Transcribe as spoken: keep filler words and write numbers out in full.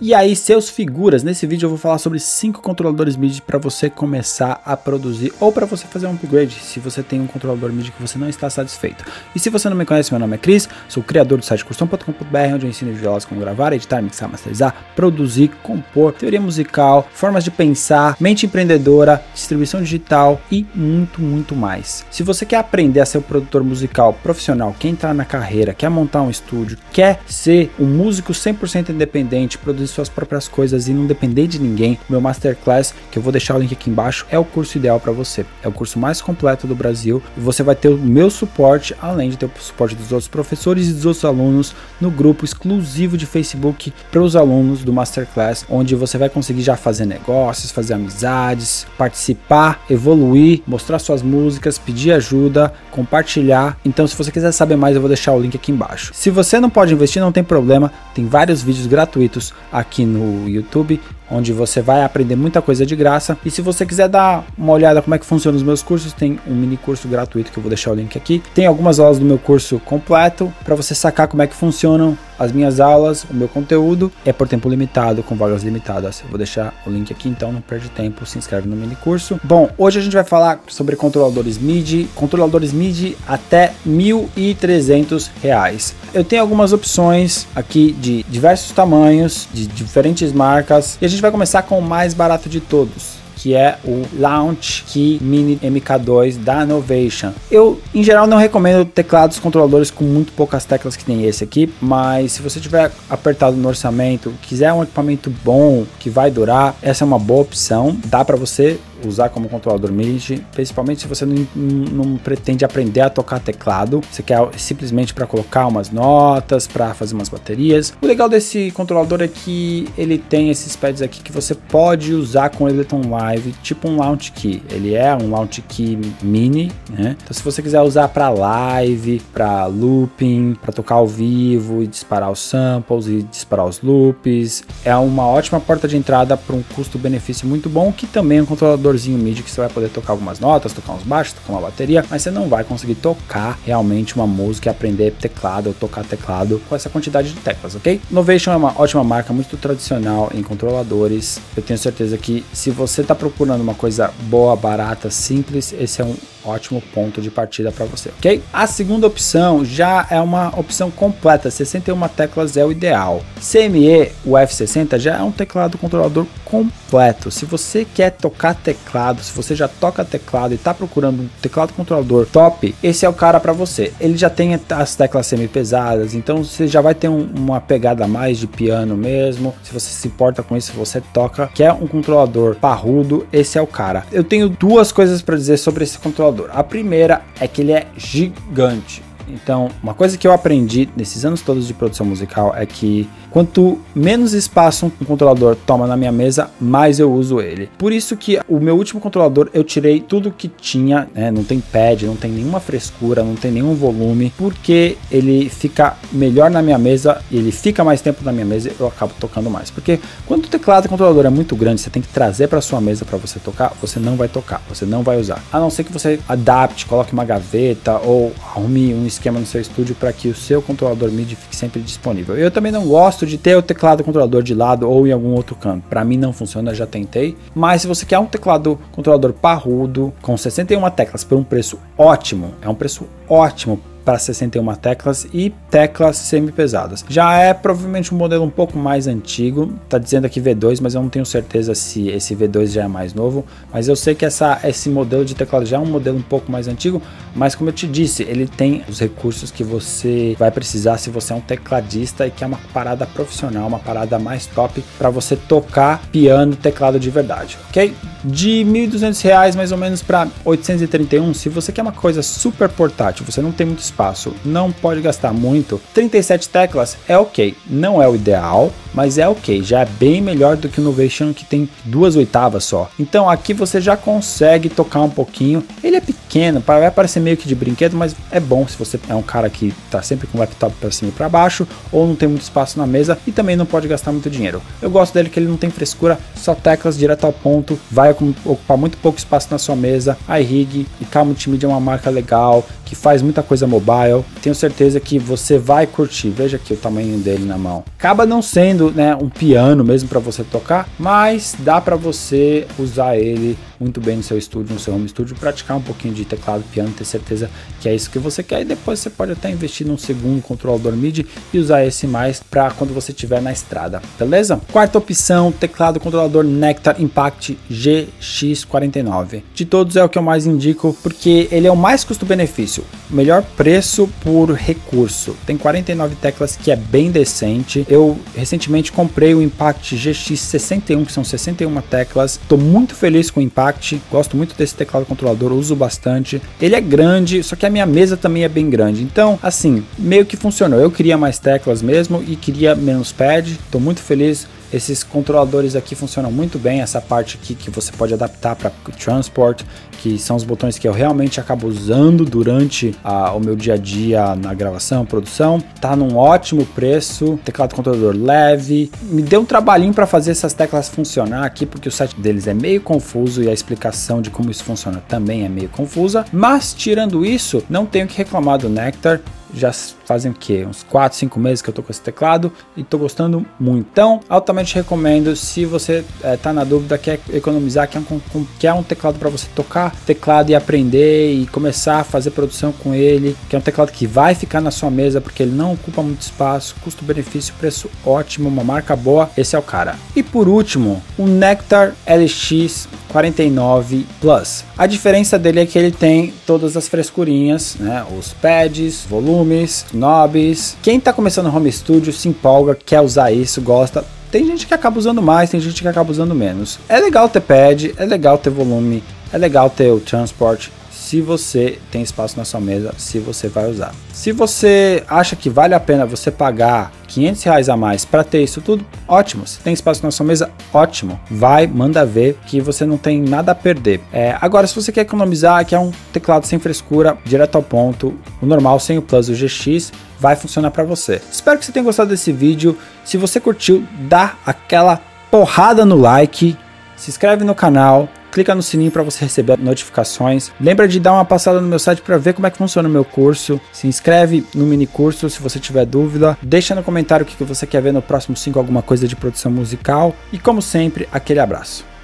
E aí, seus figuras, nesse vídeo eu vou falar sobre cinco controladores MIDI para você começar a produzir ou para você fazer um upgrade se você tem um controlador MIDI que você não está satisfeito. E se você não me conhece, meu nome é Chris, sou criador do site Curson ponto com ponto br, onde eu ensino videoaulas como gravar, editar, mixar, masterizar, produzir, compor, teoria musical, formas de pensar, mente empreendedora, distribuição digital e muito, muito mais. Se você quer aprender a ser um produtor musical profissional, quer entrar na carreira, quer montar um estúdio, quer ser um músico cem por cento independente, produzir suas próprias coisas e não depender de ninguém, meu Masterclass, que eu vou deixar o link aqui embaixo, é o curso ideal para você. É o curso mais completo do Brasil e você vai ter o meu suporte, além de ter o suporte dos outros professores e dos outros alunos no grupo exclusivo de Facebook para os alunos do Masterclass, onde você vai conseguir já fazer negócios, fazer amizades, participar, evoluir, mostrar suas músicas, pedir ajuda, compartilhar. Então, se você quiser saber mais, eu vou deixar o link aqui embaixo. Se você não pode investir, não tem problema, tem vários vídeos gratuitos aqui no YouTube, onde você vai aprender muita coisa de graça. E se você quiser dar uma olhada como é que funciona os meus cursos, tem um mini curso gratuito que eu vou deixar o link aqui. Tem algumas aulas do meu curso completo para você sacar como é que funcionam as minhas aulas, o meu conteúdo. É por tempo limitado, com vagas limitadas. Eu vou deixar o link aqui, então não perde tempo, se inscreve no mini curso. Bom, hoje a gente vai falar sobre controladores MIDI, controladores MIDI até mil e trezentos reais. Eu tenho algumas opções aqui de diversos tamanhos, de diferentes marcas, e a gente vai começar com o mais barato de todos, que é o Launchkey Mini M K dois da Novation. Eu, em geral, não recomendo teclados, controladores com muito poucas teclas que tem esse aqui, mas se você tiver apertado no orçamento, quiser um equipamento bom, que vai durar, essa é uma boa opção, dá para você usar como controlador MIDI, principalmente se você não, não, não pretende aprender a tocar teclado, você quer simplesmente para colocar umas notas, para fazer umas baterias. O legal desse controlador é que ele tem esses pads aqui que você pode usar com o Ableton Live, tipo um Launchkey. Ele é um Launchkey Mini, né? Então, se você quiser usar para live, para looping, para tocar ao vivo e disparar os samples e disparar os loops, é uma ótima porta de entrada para um custo-benefício muito bom, que também é um controlador MIDI que você vai poder tocar algumas notas, tocar uns baixos, tocar uma bateria, mas você não vai conseguir tocar realmente uma música e aprender teclado ou tocar teclado com essa quantidade de teclas, ok? Novation é uma ótima marca, muito tradicional em controladores. Eu tenho certeza que se você está procurando uma coisa boa, barata, simples, esse é um ótimo ponto de partida para você, ok? A segunda opção já é uma opção completa, sessenta e uma teclas é o ideal. C M E, o F sessenta, já é um teclado controlador completo. Se você quer tocar teclado, se você já toca teclado e está procurando um teclado controlador top, esse é o cara para você. Ele já tem as teclas semi pesadas, então você já vai ter um, uma pegada a mais de piano mesmo. Se você se importa com isso, você toca, quer um controlador parrudo, esse é o cara. Eu tenho duas coisas para dizer sobre esse controlador. A primeira é que ele é gigante. Então, uma coisa que eu aprendi nesses anos todos de produção musical é que quanto menos espaço um controlador toma na minha mesa, mais eu uso ele. Por isso que o meu último controlador eu tirei tudo que tinha, né? Não tem pad, não tem nenhuma frescura, não tem nenhum volume, porque ele fica melhor na minha mesa, ele fica mais tempo na minha mesa, eu acabo tocando mais. Porque quando o teclado e controlador é muito grande, você tem que trazer para sua mesa para você tocar, você não vai tocar, você não vai usar. A não ser que você adapte, coloque uma gaveta ou arrume um esquema no seu estúdio para que o seu controlador MIDI fique sempre disponível. Eu também não gosto de ter o teclado controlador de lado ou em algum outro canto. Para mim não funciona, já tentei. Mas se você quer um teclado controlador parrudo com sessenta e uma teclas por um preço ótimo, é um preço ótimo para sessenta e uma teclas e teclas semi-pesadas. Já é provavelmente um modelo um pouco mais antigo, tá dizendo aqui V dois, mas eu não tenho certeza se esse V dois já é mais novo, mas eu sei que essa, esse modelo de teclado já é um modelo um pouco mais antigo, mas como eu te disse, ele tem os recursos que você vai precisar se você é um tecladista e quer uma parada profissional, uma parada mais top para você tocar piano, teclado de verdade, ok? De mil e duzentos reais mais ou menos para oitocentos e trinta e um, se você quer uma coisa super portátil, você não tem muito espaço, espaço, não pode gastar muito, trinta e sete teclas é ok, não é o ideal, mas é ok, já é bem melhor do que o Novation, que tem duas oitavas só. Então aqui você já consegue tocar um pouquinho, ele é pequeno, vai parecer meio que de brinquedo, mas é bom se você é um cara que tá sempre com o laptop para cima e para baixo, ou não tem muito espaço na mesa e também não pode gastar muito dinheiro. Eu gosto dele que ele não tem frescura, só teclas direto ao ponto, vai ocupar muito pouco espaço na sua mesa. iRig, I K Multimedia é uma marca legal, que faz muita coisa mobile, mobile. Tenho certeza que você vai curtir. Veja aqui o tamanho dele na mão. Acaba não sendo, né, um piano mesmo para você tocar, mas dá para você usar ele muito bem no seu estúdio, no seu home studio, praticar um pouquinho de teclado, piano, ter certeza que é isso que você quer. E depois você pode até investir num segundo controlador M I D I e usar esse mais para quando você estiver na estrada, beleza? Quarta opção, teclado controlador Nektar Impact G X quarenta e nove. De todos é o que eu mais indico, porque ele é o mais custo-benefício, melhor preço por recurso. Tem quarenta e nove teclas, que é bem decente. Eu recentemente comprei o Impact G X sessenta e um, que são sessenta e uma teclas. Tô muito feliz com o Impact. Gosto muito desse teclado controlador, uso bastante. Ele é grande, só que a minha mesa também é bem grande, então assim, meio que funcionou. Eu queria mais teclas mesmo e queria menos pad, tô muito feliz. Esses controladores aqui funcionam muito bem, essa parte aqui que você pode adaptar para transport, que são os botões que eu realmente acabo usando durante a, o meu dia a dia na gravação, produção. Tá num ótimo preço, teclado controlador leve. Me deu um trabalhinho para fazer essas teclas funcionar aqui, porque o site deles é meio confuso e a explicação de como isso funciona também é meio confusa, mas tirando isso, não tenho que reclamar do Nektar. Já fazem o que? Uns quatro, cinco meses que eu tô com esse teclado e tô gostando muito. Então, altamente recomendo. Se você é, tá na dúvida, quer economizar, quer um, quer um teclado para você tocar teclado e aprender e começar a fazer produção com ele, que é um teclado que vai ficar na sua mesa porque ele não ocupa muito espaço, custo-benefício, preço ótimo, uma marca boa, esse é o cara. E por último, o Nektar L X quarenta e nove Plus. A diferença dele é que ele tem todas as frescurinhas, né? Os pads, volumes, knobs. Quem tá começando o home studio se empolga, quer usar isso, gosta. Tem gente que acaba usando mais, tem gente que acaba usando menos. É legal ter pad, é legal ter volume, é legal ter o transport, se você tem espaço na sua mesa, se você vai usar. Se você acha que vale a pena você pagar quinhentos reais a mais para ter isso tudo, ótimo. Se tem espaço na sua mesa, ótimo. Vai, manda ver, que você não tem nada a perder. É, agora, se você quer economizar, quer um teclado sem frescura, direto ao ponto, o normal sem o Plus, o G X, vai funcionar para você. Espero que você tenha gostado desse vídeo. Se você curtiu, dá aquela porrada no like, se inscreve no canal, clica no sininho para você receber notificações. Lembra de dar uma passada no meu site para ver como é que funciona o meu curso. Se inscreve no mini curso se você tiver dúvida. Deixa no comentário o que você quer ver no próximo cinco, alguma coisa de produção musical. E como sempre, aquele abraço.